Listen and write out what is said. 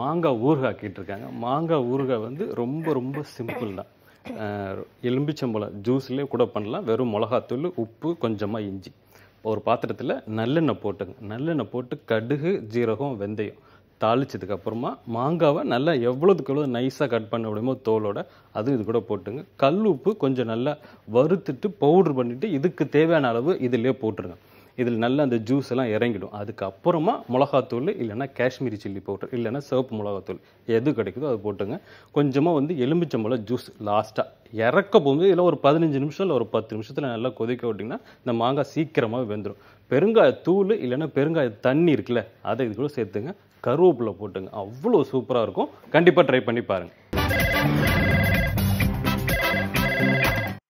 மாங்காய் ஊறுகாய் ஆக்கிட்டுருக்காங்க. மாங்காய் ஊறுகாய் வந்து ரொம்ப ரொம்ப சிம்பிள் தான். எலும்பிச்சம்பழம் ஜூஸ்லேயே கூட பண்ணலாம். வெறும் மிளகாத்தூள், உப்பு, கொஞ்சமாக இஞ்சி. ஒரு பாத்திரத்தில் நல்லெண்ணெய் போட்டுங்க. நல்லெண்ணெய் போட்டு கடுகு, ஜீரகம், வெந்தயம் தாளிச்சதுக்கப்புறமா மாங்காவை நல்லா எவ்வளோதுக்கு எவ்வளோ நைஸாக கட் பண்ண முடியுமோ தோலோட அது இது கூட போட்டுங்க. கல் உப்பு கொஞ்சம் நல்லா வறுத்துட்டு பவுட்ரு பண்ணிவிட்டு இதுக்கு தேவையான அளவு இதிலே போட்டுருங்க. இதில் நல்லா அந்த ஜூஸ் எல்லாம் இறங்கிடும். அதுக்கப்புறமா மிளகாத்தூள், இல்லைன்னா காஷ்மீரி சில்லி பவுடர், இல்லைன்னா சிவப்பு மிளகாத்தூள் எது கிடைக்குதோ அது போட்டுங்க. கொஞ்சமாக வந்து எலும்பிச்சம்பழம் ஜூஸ் லாஸ்ட்டாக இறக்க போகும்போது இதில் ஒரு 15 நிமிஷம் இல்லை ஒரு 10 நிமிஷத்தில் நல்லா கொதிக்க விட்டிங்கன்னா இந்த மாங்காய் சீக்கிரமாக வெந்துடும். பெருங்காயத்தூள் இல்லைன்னா பெருங்காய தண்ணி இருக்குல்ல அதை இது கூட சேர்த்துங்க. கருவேப்பிலை போட்டுங்க. அவ்வளோ சூப்பராக இருக்கும். கண்டிப்பாக ட்ரை பண்ணி பாருங்கள்.